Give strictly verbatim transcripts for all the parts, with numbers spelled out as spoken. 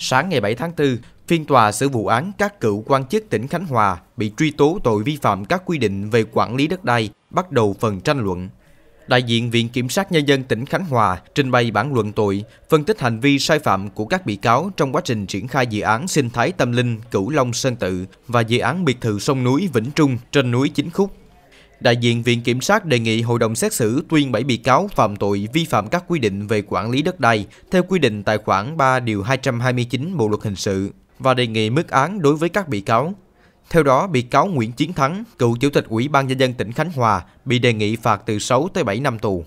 Sáng ngày bảy tháng tư, phiên tòa xử vụ án các cựu quan chức tỉnh Khánh Hòa bị truy tố tội vi phạm các quy định về quản lý đất đai bắt đầu phần tranh luận. Đại diện Viện Kiểm sát Nhân dân tỉnh Khánh Hòa trình bày bản luận tội, phân tích hành vi sai phạm của các bị cáo trong quá trình triển khai dự án sinh thái tâm linh Cửu Long Sơn Tự và dự án biệt thự sông núi Vĩnh Trung trên núi Chín Khúc. Đại diện Viện Kiểm sát đề nghị hội đồng xét xử tuyên bảy bị cáo phạm tội vi phạm các quy định về quản lý đất đai theo quy định tại khoản ba điều hai trăm hai mươi chín Bộ luật hình sự và đề nghị mức án đối với các bị cáo. Theo đó, bị cáo Nguyễn Chiến Thắng, cựu Chủ tịch Ủy ban Nhân dân tỉnh Khánh Hòa, bị đề nghị phạt từ sáu tới bảy năm tù.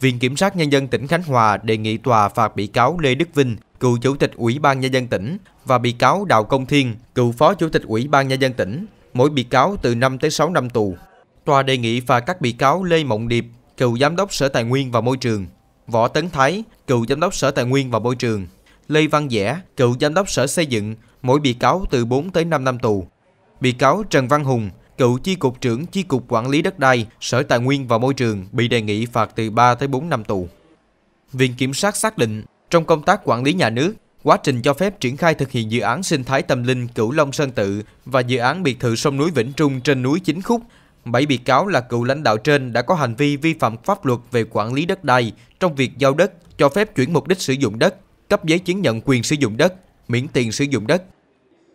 Viện Kiểm sát Nhân dân tỉnh Khánh Hòa đề nghị tòa phạt bị cáo Lê Đức Vinh, cựu Chủ tịch Ủy ban Nhân dân tỉnh và bị cáo Đào Công Thiên, cựu Phó Chủ tịch Ủy ban Nhân dân tỉnh, mỗi bị cáo từ năm tới sáu năm tù. Tòa đề nghị phạt các bị cáo Lê Mộng Điệp, cựu Giám đốc Sở Tài nguyên và Môi trường, Võ Tấn Thái, cựu Giám đốc Sở Tài nguyên và Môi trường, Lê Văn Dẻ, cựu Giám đốc Sở Xây dựng, mỗi bị cáo từ bốn tới năm năm tù. Bị cáo Trần Văn Hùng, cựu Chi cục trưởng Chi cục Quản lý đất đai, Sở Tài nguyên và Môi trường bị đề nghị phạt từ ba tới bốn năm tù. Viện Kiểm sát xác định, trong công tác quản lý nhà nước, quá trình cho phép triển khai thực hiện dự án sinh thái tâm linh Cửu Long Sơn Tự và dự án biệt thự sông núi Vĩnh Trung trên núi Chín Khúc, bảy bị cáo là cựu lãnh đạo trên đã có hành vi vi phạm pháp luật về quản lý đất đai trong việc giao đất, cho phép chuyển mục đích sử dụng đất, cấp giấy chứng nhận quyền sử dụng đất, miễn tiền sử dụng đất.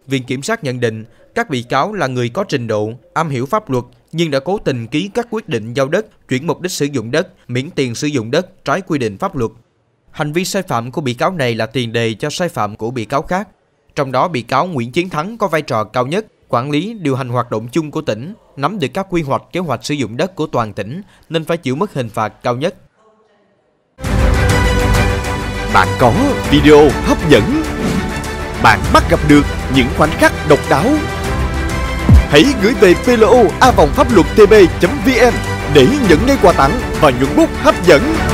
Viện Kiểm sát nhận định, các bị cáo là người có trình độ, am hiểu pháp luật nhưng đã cố tình ký các quyết định giao đất, chuyển mục đích sử dụng đất, miễn tiền sử dụng đất trái quy định pháp luật. Hành vi sai phạm của bị cáo này là tiền đề cho sai phạm của bị cáo khác. Trong đó, bị cáo Nguyễn Chiến Thắng có vai trò cao nhất, quản lý, điều hành hoạt động chung của tỉnh, nắm được các quy hoạch, kế hoạch sử dụng đất của toàn tỉnh nên phải chịu mức hình phạt cao nhất. Bạn có video hấp dẫn, bạn bắt gặp được những khoảnh khắc độc đáo. Hãy gửi về pê lờ o a vòng pháp luật tb chấm vn để nhận ngay quà tặng và nhuận bút hấp dẫn.